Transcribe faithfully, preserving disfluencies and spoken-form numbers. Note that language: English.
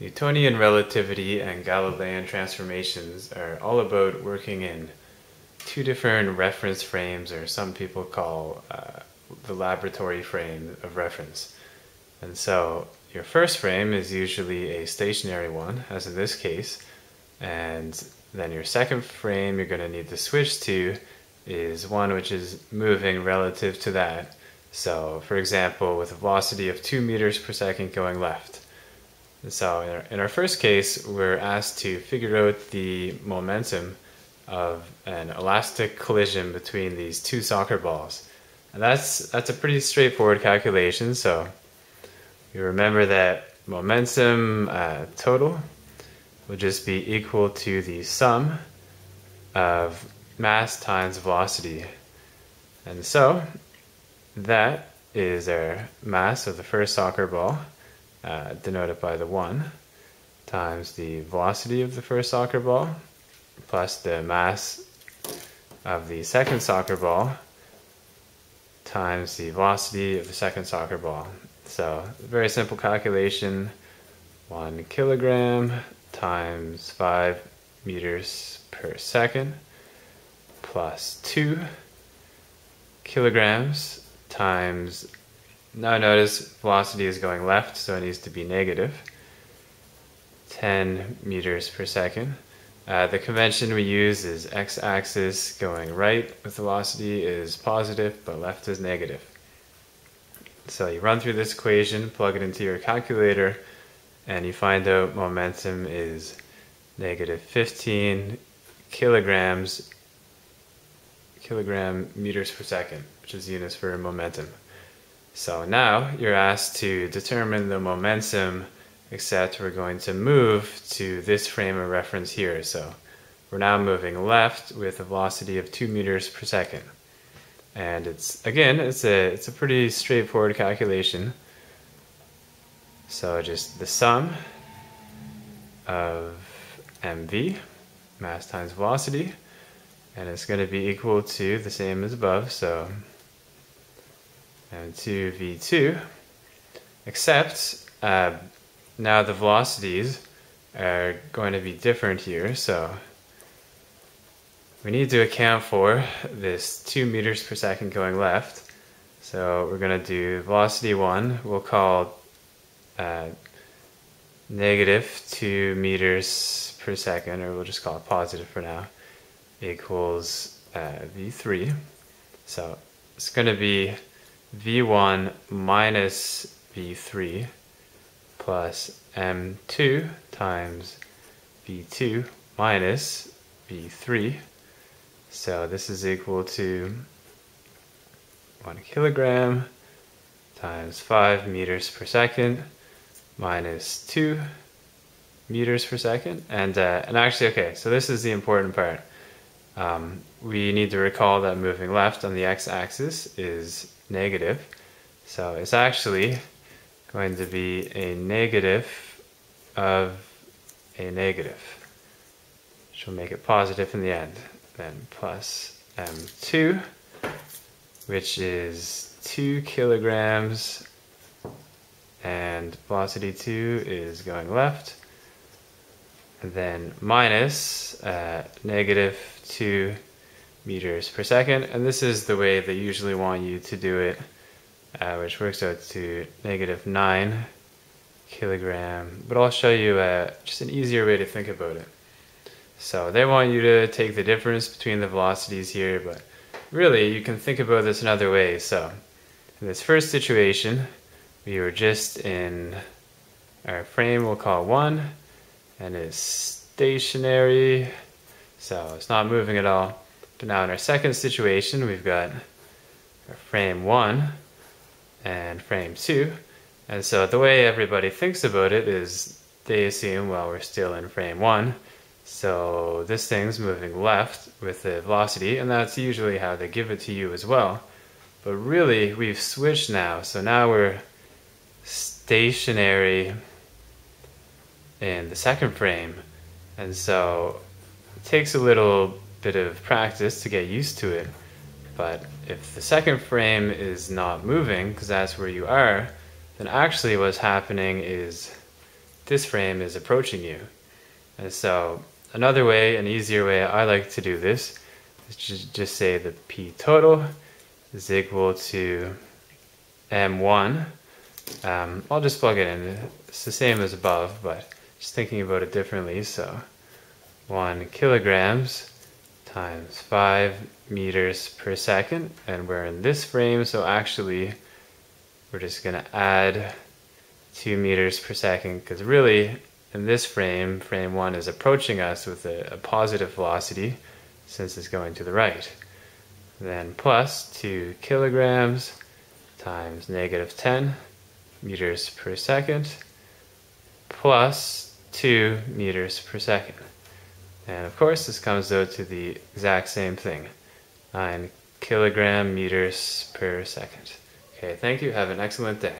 Newtonian relativity and Galilean transformations are all about working in two different reference frames, or some people call uh, the laboratory frame of reference. And so your first frame is usually a stationary one, as in this case, and then your second frame you're going to need to switch to is one which is moving relative to that. So for example, with a velocity of two meters per second going left. So in our, in our first case, we're asked to figure out the momentum of an elastic collision between these two soccer balls. And that's, that's a pretty straightforward calculation. So you remember that momentum uh, total will just be equal to the sum of mass times velocity. And so that is our mass of the first soccer ball, Uh, denoted by the one, times the velocity of the first soccer ball, plus the mass of the second soccer ball, times the velocity of the second soccer ball. So, a very simple calculation, one kilogram times five meters per second, plus two kilograms times. Now notice velocity is going left, so it needs to be negative, ten meters per second. Uh, the convention we use is x-axis going right with velocity is positive, but left is negative. So you run through this equation, plug it into your calculator, and you find out momentum is negative fifteen kilograms, kilogram meters per second, which is units for momentum. So now you're asked to determine the momentum, except we're going to move to this frame of reference here. So we're now moving left with a velocity of two meters per second. And it's, again, it's a, it's a pretty straightforward calculation. So just the sum of M V, mass times velocity, and it's going to be equal to the same as above. So and two v two, except uh, now the velocities are going to be different here, so we need to account for this two meters per second going left. So we're going to do velocity one, we'll call uh, negative two meters per second, or we'll just call it positive for now, equals uh, v three. So it's going to be v one minus v three plus m two times v two minus v three. So this is equal to one kilogram times five meters per second minus two meters per second. And, uh, and actually, okay, so this is the important part. Um, we need to recall that moving left on the x-axis is negative, so it's actually going to be a negative of a negative, which will make it positive in the end, then plus m two, which is two kilograms, and velocity two is going left, and then minus uh, negative two meters per second, and this is the way they usually want you to do it, uh, which works out to negative nine kilogram, but I'll show you uh, just an easier way to think about it. So they want you to take the difference between the velocities here, but really you can think about this another way. So in this first situation, we were just in our frame we'll call one, and it's stationary, so it's not moving at all. But now in our second situation, we've got our frame one and frame two. And so the way everybody thinks about it is they assume, well, we're still in frame one, so this thing's moving left with the velocity, and that's usually how they give it to you as well. But really, we've switched now. So now we're stationary in the second frame. And so it takes a little bit of practice to get used to it, but if the second frame is not moving, because that's where you are, then actually what's happening is this frame is approaching you. And so another way, an easier way I like to do this is just, just say the P total is equal to M one. Um, I'll just plug it in. It's the same as above, but just thinking about it differently. So one kilograms times five meters per second, and we're in this frame, so actually we're just gonna add two meters per second, because really in this frame, frame one is approaching us with a, a positive velocity since it's going to the right. Then plus two kilograms times negative ten meters per second plus two meters per second. And of course this comes out to the exact same thing, nine kilogram meters per second. Okay, thank you. Have an excellent day.